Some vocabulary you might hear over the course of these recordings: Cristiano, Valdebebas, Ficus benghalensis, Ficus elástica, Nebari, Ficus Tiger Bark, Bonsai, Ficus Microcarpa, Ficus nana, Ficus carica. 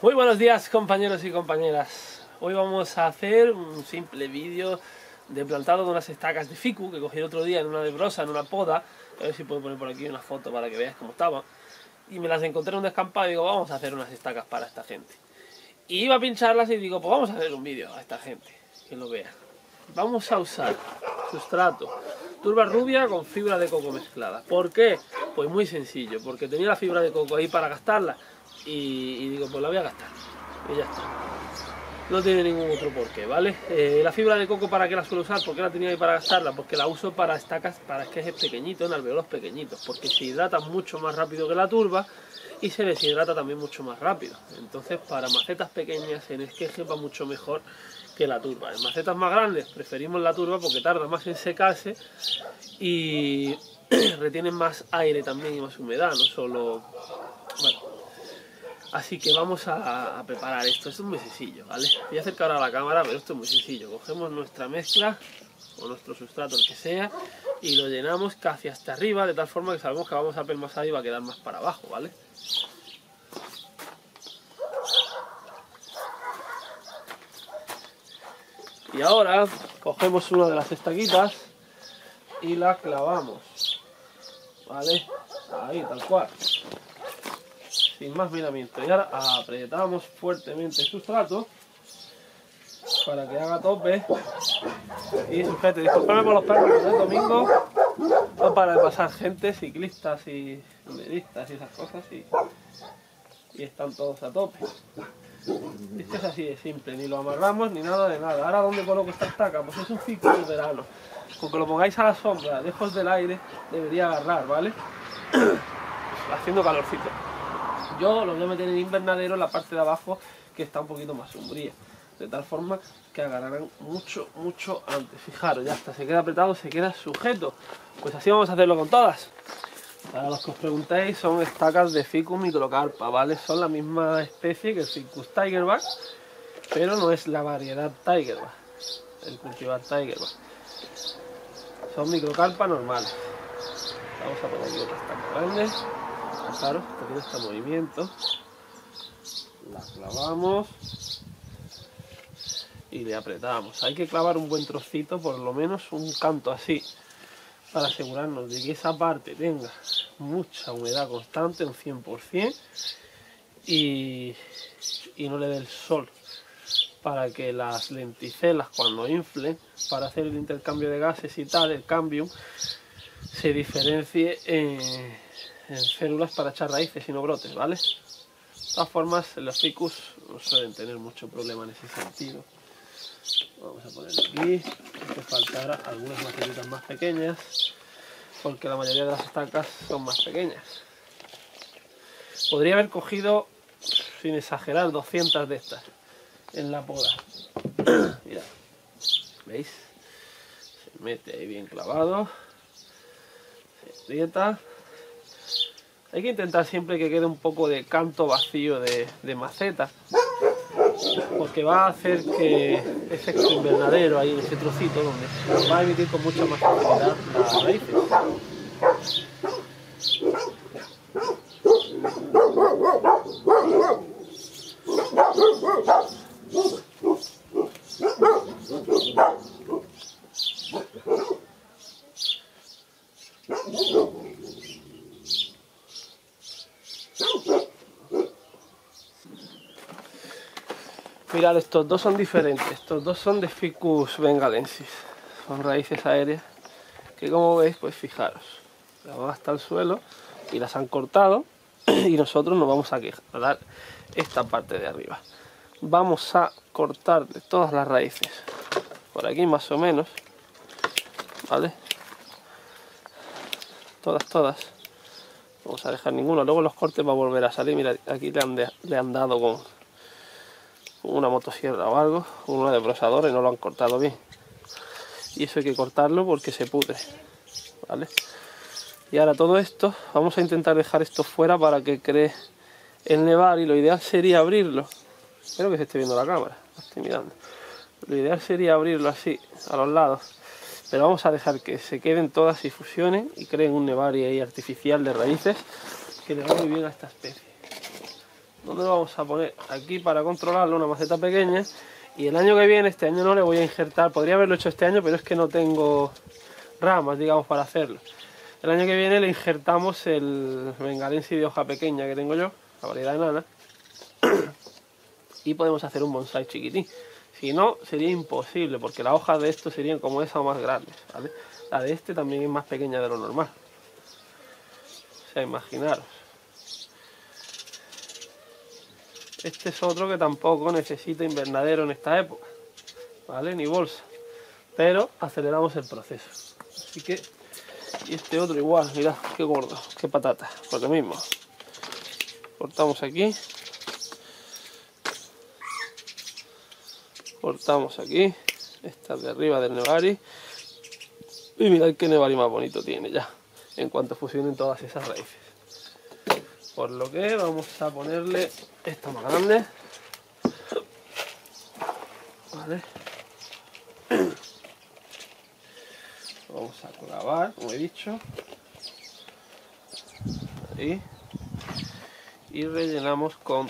Muy buenos días, compañeros y compañeras. Hoy vamos a hacer un simple vídeo de plantado de unas estacas de ficus que cogí el otro día en una desbroza, en una poda. A ver si puedo poner por aquí una foto para que veáis cómo estaba. Y me las encontré en un descampado y digo, vamos a hacer unas estacas para esta gente. Y iba a pincharlas y digo, pues vamos a hacer un vídeo a esta gente, que lo vean. Vamos a usar sustrato turba rubia con fibra de coco mezclada. ¿Por qué? Pues muy sencillo, porque tenía la fibra de coco ahí para gastarla. Y digo, pues la voy a gastar y ya está, no tiene ningún otro porqué, ¿vale? La fibra de coco, ¿para qué la suelo usar? ¿Por qué la tenía ahí para gastarla? Porque la uso para estacas, para esquejes pequeñitos, en alveolos pequeñitos, porque se hidrata mucho más rápido que la turba y se deshidrata también mucho más rápido. Entonces, para macetas pequeñas en esquejes va mucho mejor que la turba. En macetas más grandes preferimos la turba porque tarda más en secarse y retiene más aire también y más humedad, no solo... bueno. Así que vamos a preparar esto. Esto es muy sencillo, ¿vale? Voy a acercar ahora a la cámara, pero esto es muy sencillo. Cogemos nuestra mezcla, o nuestro sustrato, el que sea, y lo llenamos casi hasta arriba, de tal forma que sabemos que vamos a permasar y va a quedar más para abajo, ¿vale? Y ahora cogemos una de las estaquitas y la clavamos, ¿vale? Ahí, tal cual. Sin más miramiento. Y ahora apretamos fuertemente el sustrato para que haga tope y sujete. Disculpadme por los perros del domingo, no para de pasar gente, ciclistas y senderistas y esas cosas, y están todos a tope. Esto es así de simple, ni lo amarramos ni nada de nada. Ahora, ¿dónde coloco esta estaca? Pues es un ficus de verano. Con que lo pongáis a la sombra, lejos del aire, debería agarrar, ¿vale? Haciendo calorcito. Yo lo voy a meter en invernadero, en la parte de abajo, que está un poquito más sombría, de tal forma que agarrarán mucho, mucho antes. Fijaros, ya está, se queda apretado, se queda sujeto. Pues así vamos a hacerlo con todas. Para los que os preguntéis, son estacas de Ficus microcarpa, ¿vale? Son la misma especie que el Ficus Tiger Bark, pero no es la variedad Tiger Bark, el cultivar Tiger Bark. Son microcarpa normales. Vamos a poner aquí otra estaca grande. Claro, porque este movimiento la clavamos y le apretamos. Hay que clavar un buen trocito, por lo menos un canto así, para asegurarnos de que esa parte tenga mucha humedad constante, un 100%, y no le dé el sol, para que las lenticelas, cuando inflen, para hacer el intercambio de gases y tal, el cambium, se diferencie en células para echar raíces y no brotes, ¿vale? De todas formas, los ficus no suelen tener mucho problema en ese sentido. Vamos a poner aquí, que faltará algunas macetitas más pequeñas, porque la mayoría de las estacas son más pequeñas. Podría haber cogido, sin exagerar, 200 de estas en la poda. Mirad, ¿veis? Se mete ahí bien clavado, se aprieta. Hay que intentar siempre que quede un poco de canto vacío de maceta, porque va a hacer que ese invernadero ahí, en ese trocito, donde va a emitir con mucha más facilidad las raíces. Mirad, estos dos son diferentes, estos dos son de Ficus benghalensis, son raíces aéreas que, como veis, pues fijaros, las van hasta el suelo y las han cortado, y nosotros nos vamos a quedar esta parte de arriba. Vamos a cortar de todas las raíces, por aquí más o menos, ¿vale? Todas, no vamos a dejar ninguno, luego los cortes va a volver a salir. Mirad, aquí le han dado con una motosierra o algo, una desbrozadora, y no lo han cortado bien, y eso hay que cortarlo porque se pudre, ¿vale? Y ahora todo esto, vamos a intentar dejar esto fuera para que cree el Nebari. Lo ideal sería abrirlo, espero que se esté viendo la cámara, lo estoy mirando. Lo ideal sería abrirlo así, a los lados, pero vamos a dejar que se queden todas y fusionen y creen un Nebari ahí artificial de raíces, que le va muy bien a esta especie. donde lo vamos a poner aquí para controlarlo, una maceta pequeña. Y el año que viene, este año no le voy a injertar, podría haberlo hecho este año, pero es que no tengo ramas, digamos, para hacerlo. El año que viene le injertamos el benghalensis de hoja pequeña que tengo yo, la variedad de nana, y podemos hacer un bonsai chiquitín. Si no, sería imposible, porque las hojas de estos serían como esa o más grandes, ¿vale? La de este también es más pequeña de lo normal. O sea, imaginaros. Este es otro que tampoco necesita invernadero en esta época, ¿vale? Ni bolsa. Pero aceleramos el proceso. Así que... Y este otro igual, mirad, qué gordo, qué patata. Por lo mismo. Cortamos aquí. Cortamos aquí. Esta de arriba del Nebari. Y mirad qué Nebari más bonito tiene ya. En cuanto fusionen todas esas raíces. Por lo que vamos a ponerle esta más grande. Vale. Vamos a clavar, como he dicho. Ahí. Y rellenamos con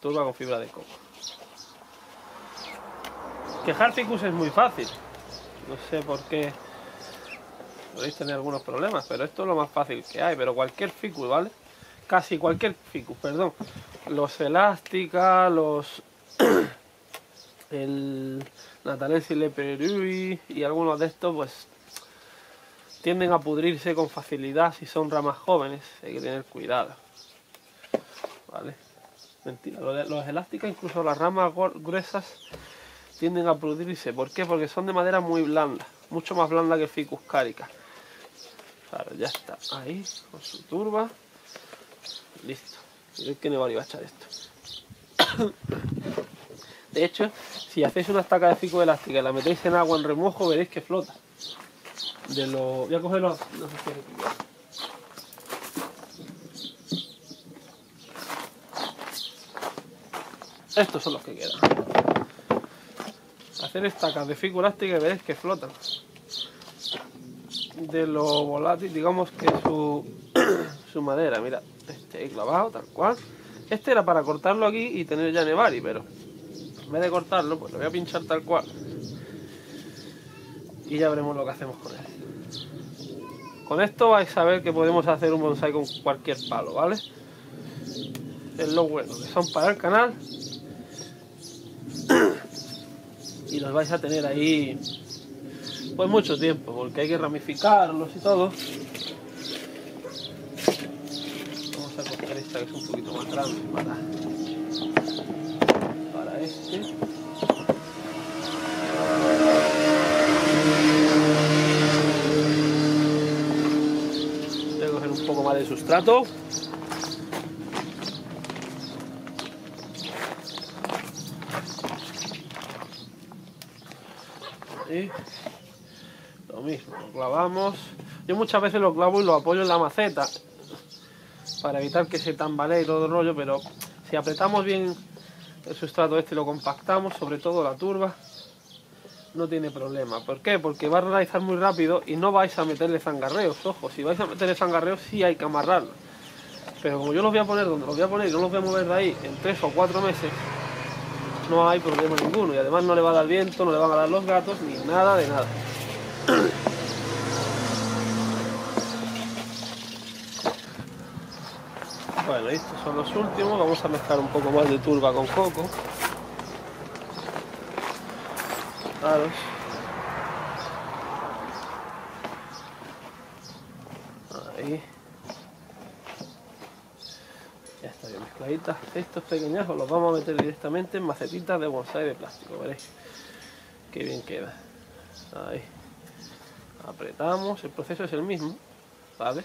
turba con fibra de coco. Quejar Ficus es muy fácil. No sé por qué podéis tener algunos problemas, pero esto es lo más fácil que hay. Pero cualquier Ficus, ¿vale? Casi cualquier Ficus, perdón, los elástica, los el natalensis leperui y algunos de estos pues tienden a pudrirse con facilidad si son ramas jóvenes, hay que tener cuidado, ¿vale? Mentira, los elástica, incluso las ramas gruesas tienden a pudrirse, ¿por qué? Porque son de madera muy blanda, mucho más blanda que Ficus carica. Claro, ya está ahí con su turba. Listo, mirad que Nebari va a echar esto. De hecho, si hacéis una estaca de Ficus elástica y la metéis en agua en remojo, veréis que flota. Voy a cogerlo. No sé si hay... Estos son los que quedan. Hacer estacas de Ficus elástica y veréis que flotan. De lo volátil, digamos que su madera, mirad. Este he clavado, tal cual. Este era para cortarlo aquí y tener ya Nebari, pero en vez de cortarlo, pues lo voy a pinchar tal cual. Y ya veremos lo que hacemos con él. Con esto vais a ver que podemos hacer un bonsai con cualquier palo, ¿vale? Es lo bueno, que son para el canal. Y los vais a tener ahí, pues mucho tiempo, porque hay que ramificarlos y todo. Esta que es un poquito más grande para este. Voy a coger un poco más de sustrato. Y lo mismo, lo clavamos. Yo muchas veces lo clavo y lo apoyo en la maceta, para evitar que se tambalee y todo el rollo, pero si apretamos bien el sustrato este y lo compactamos, sobre todo la turba, no tiene problema. ¿Por qué? Porque va a realizar muy rápido y no vais a meterle zangarreos, ojo, si vais a meterle zangarreos sí hay que amarrarlo. Pero como yo los voy a poner donde los voy a poner y no los voy a mover de ahí en 3 o 4 meses, no hay problema ninguno, y además no le va a dar viento, no le van a dar los gatos, ni nada de nada. Bueno, estos son los últimos, vamos a mezclar un poco más de turba con coco. Claro. Ahí. Ya está bien mezcladita. Estos pequeñajos los vamos a meter directamente en macetitas de bonsai de plástico, veréis. Qué bien queda. Ahí. Apretamos, el proceso es el mismo, ¿vale?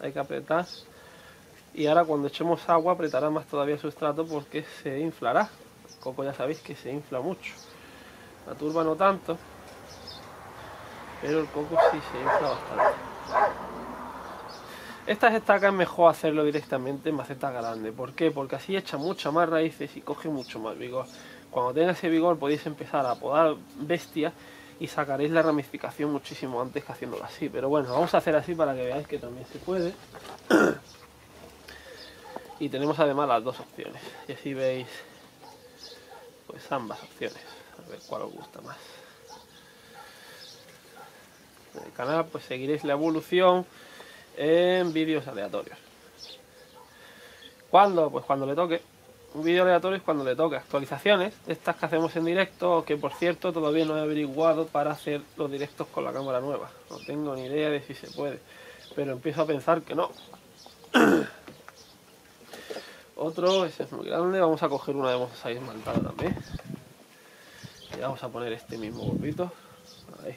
Hay que apretar. Y ahora cuando echemos agua apretará más todavía el sustrato porque se inflará. El coco ya sabéis que se infla mucho. La turba no tanto, pero el coco sí se infla bastante. Estas estacas es mejor hacerlo directamente en maceta grande. ¿Por qué? Porque así echa muchas más raíces y coge mucho más vigor. Cuando tenga ese vigor podéis empezar a podar bestias y sacaréis la ramificación muchísimo antes que haciéndolo así. Pero bueno, vamos a hacer así para que veáis que también se puede. y tenemos además las dos opciones, y así veis pues ambas opciones, a ver cuál os gusta más. En el canal pues seguiréis la evolución en vídeos aleatorios. ¿Cuándo? Pues cuando le toque. Un vídeo aleatorio es cuando le toque. Actualizaciones, estas que hacemos en directo, que por cierto todavía no he averiguado para hacer los directos con la cámara nueva. No tengo ni idea de si se puede, pero empiezo a pensar que no. Otro, ese es muy grande, vamos a coger una de Bonsai esmaltada también. Y vamos a poner este mismo gordito. Ahí.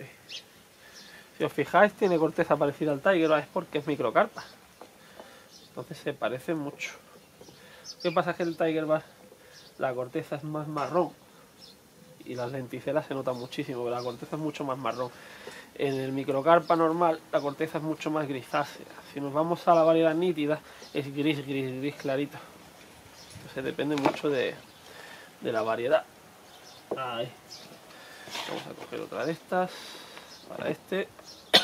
Ahí. Si os fijáis, tiene corteza parecida al Tiger, es porque es microcarpa. Entonces se parece mucho. ¿Qué pasa? Que el Tiger Bark, la corteza es más marrón y las lenticelas se notan muchísimo, pero la corteza es mucho más marrón. En el microcarpa normal la corteza es mucho más grisácea. Si nos vamos a la variedad nítida es gris, gris, gris clarito. Entonces depende mucho de la variedad. Ahí. Vamos a coger otra de estas para este.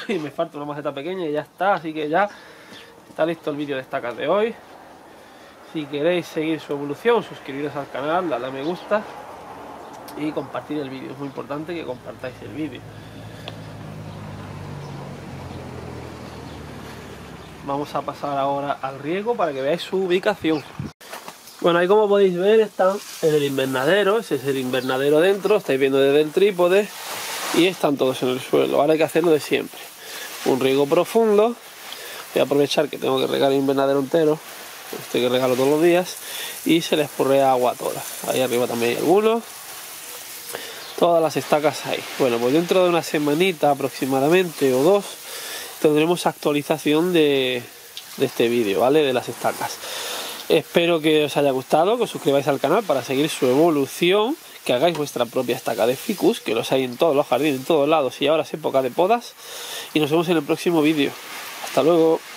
Y me falta una maceta pequeña y ya está, así que ya... está listo el vídeo de estacas de hoy. Si queréis seguir su evolución, suscribiros al canal, dadle a me gusta y compartir el vídeo. Es muy importante que compartáis el vídeo. Vamos a pasar ahora al riego para que veáis su ubicación. Bueno, ahí como podéis ver están en el invernadero. Ese es el invernadero dentro, estáis viendo desde el trípode, y están todos en el suelo. Ahora hay que hacerlo de siempre. Un riego profundo. Voy a aprovechar que tengo que regar el invernadero entero, este que regalo todos los días, y se les porrea agua toda. Ahí arriba también hay algunos. Todas las estacas ahí. Bueno, pues dentro de una semanita aproximadamente o dos tendremos actualización de este vídeo, ¿vale? De las estacas. Espero que os haya gustado, que os suscribáis al canal para seguir su evolución, que hagáis vuestra propia estaca de ficus, que los hay en todos los jardines, en todos lados, y ahora es época de podas, y nos vemos en el próximo vídeo. Hasta luego.